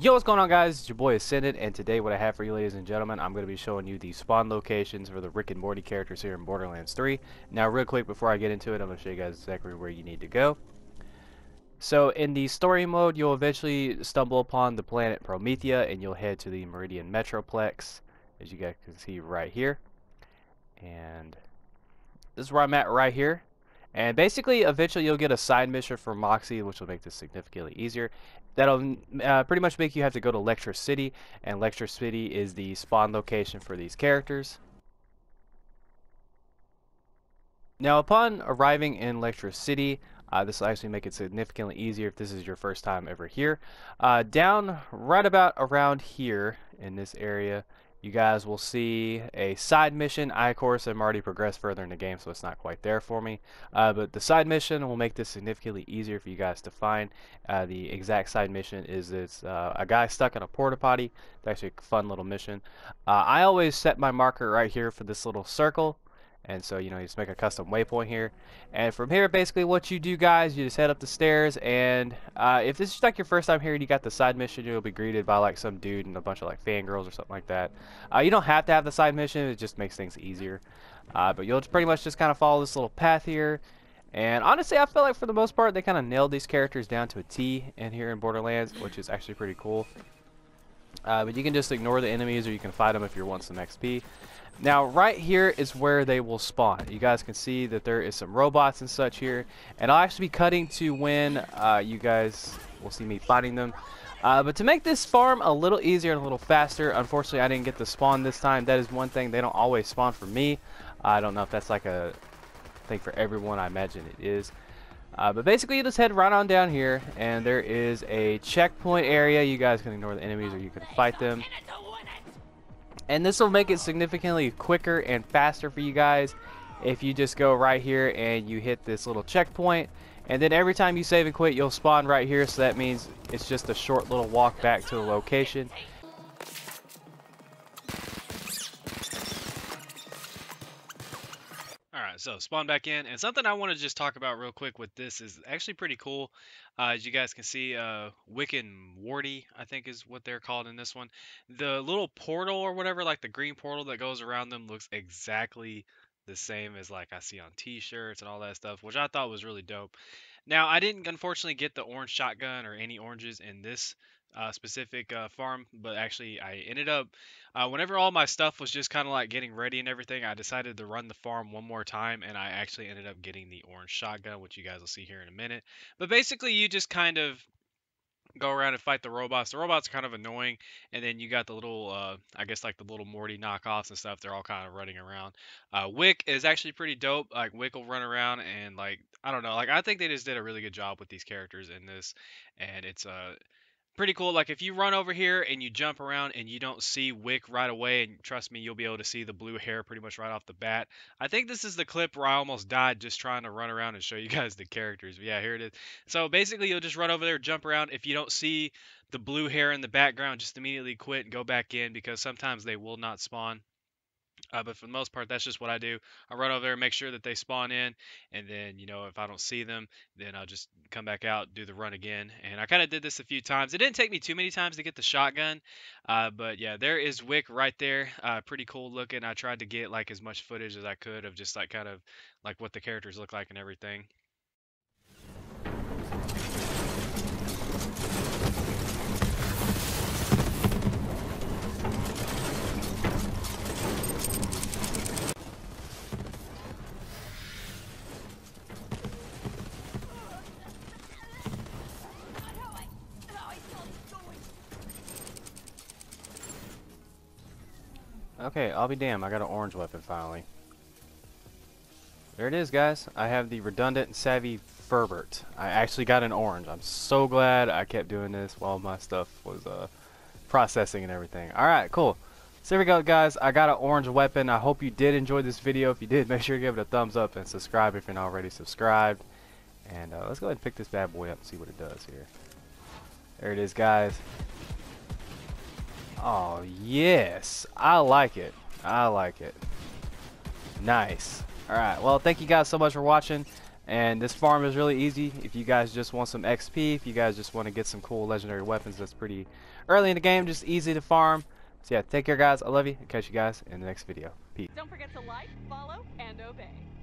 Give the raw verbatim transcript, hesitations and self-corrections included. Yo, what's going on, guys? It's your boy Ascendant, and today what I have for you, ladies and gentlemen, I'm going to be showing you the spawn locations for the Rick and Morty characters here in Borderlands three. Now, real quick, before I get into it, I'm going to show you guys exactly where you need to go. So, in the story mode, you'll eventually stumble upon the planet Promethea, and you'll head to the Meridian Metroplex, as you guys can see right here. And this is where I'm at right here. And basically, eventually, you'll get a side mission for Moxie, which will make this significantly easier. That'll uh, pretty much make you have to go to Lectra City, and Lectra City is the spawn location for these characters. Now, upon arriving in Lectra City, uh, this will actually make it significantly easier if this is your first time ever here. Uh, down right about around here in this area, you guys will see a side mission. I, of course, am already progressed further in the game, so it's not quite there for me. Uh, but the side mission will make this significantly easier for you guys to find. Uh, the exact side mission is it's uh, a guy stuck in a porta potty. It's actually a fun little mission. Uh, I always set my marker right here for this little circle. And so, you know, you just make a custom waypoint here. And from here, basically what you do, guys, you just head up the stairs. And uh, if this is like your first time here and you got the side mission, you'll be greeted by like some dude and a bunch of like fangirls or something like that. Uh, you don't have to have the side mission. It just makes things easier. Uh, but you'll pretty much just kind of follow this little path here. And honestly, I feel like for the most part, they kind of nailed these characters down to a T in here in Borderlands, which is actually pretty cool. Uh, but you can just ignore the enemies, or you can fight them if you want some X P. Now, right here is where they will spawn. You guys can see that there is some robots and such here. And I'll actually be cutting to when uh, you guys will see me fighting them. Uh, but to make this farm a little easier and a little faster, unfortunately, I didn't get to spawn this time. That is one thing. They don't always spawn for me. I don't know if that's like a thing for everyone. I imagine it is. Uh, but basically, you just head right on down here, and there is a checkpoint area. You guys can ignore the enemies, or you can fight them. And this will make it significantly quicker and faster for you guys if you just go right here and you hit this little checkpoint. And then every time you save and quit, you'll spawn right here. So that means it's just a short little walk back to the location. Alright, so spawn back in, and something I want to just talk about real quick with this is actually pretty cool. Uh, as you guys can see, uh, Rick and Morty, I think is what they're called in this one. The little portal or whatever, like the green portal that goes around them, looks exactly the same as like I see on t-shirts and all that stuff, which I thought was really dope. Now, I didn't unfortunately get the orange shotgun or any oranges in this Uh, specific uh, farm, but actually I ended up uh, whenever all my stuff was just kind of like getting ready and everything, I decided to run the farm one more time, and I actually ended up getting the orange shotgun, which you guys will see here in a minute. But basically, you just kind of go around and fight the robots. The robots are kind of annoying, and then you got the little uh, I guess like the little Morty knockoffs and stuff. They're all kind of running around. uh, Wick is actually pretty dope. Like Wick will run around and like, I don't know, like I think they just did a really good job with these characters in this, and it's a uh, pretty cool. Like if you run over here and you jump around and you don't see Wick right away, and trust me, you'll be able to see the blue hair pretty much right off the bat. I think this is the clip where I almost died just trying to run around and show you guys the characters. But yeah, here it is. So basically, you'll just run over there, jump around. If you don't see the blue hair in the background, just immediately quit and go back in, because sometimes they will not spawn. Uh, but for the most part, that's just what I do. I run over there and make sure that they spawn in. And then, you know, if I don't see them, then I'll just come back out, do the run again. And I kind of did this a few times. It didn't take me too many times to get the shotgun. Uh, but, yeah, there is Wick right there. Uh, pretty cool looking. I tried to get, like, as much footage as I could of just, like, kind of, like, what the characters look like and everything. Okay, I'll be damned. I got an orange weapon finally. There it is, guys. I have the redundant and savvy Ferbert. I actually got an orange. I'm so glad I kept doing this while my stuff was uh, processing and everything. Alright, cool. So here we go, guys. I got an orange weapon. I hope you did enjoy this video. If you did, make sure you give it a thumbs up and subscribe if you're not already subscribed. And uh, let's go ahead and pick this bad boy up and see what it does here. There it is, guys. Oh yes, I like it. I like it. Nice. All right, well, thank you guys so much for watching, And this farm is really easy if you guys just want some X P, if you guys just want to get some cool legendary weapons. That's pretty early in the game, just easy to farm. So yeah, take care guys, I love you, I'll catch you guys in the next video. Peace. Don't forget to like, follow, and obey.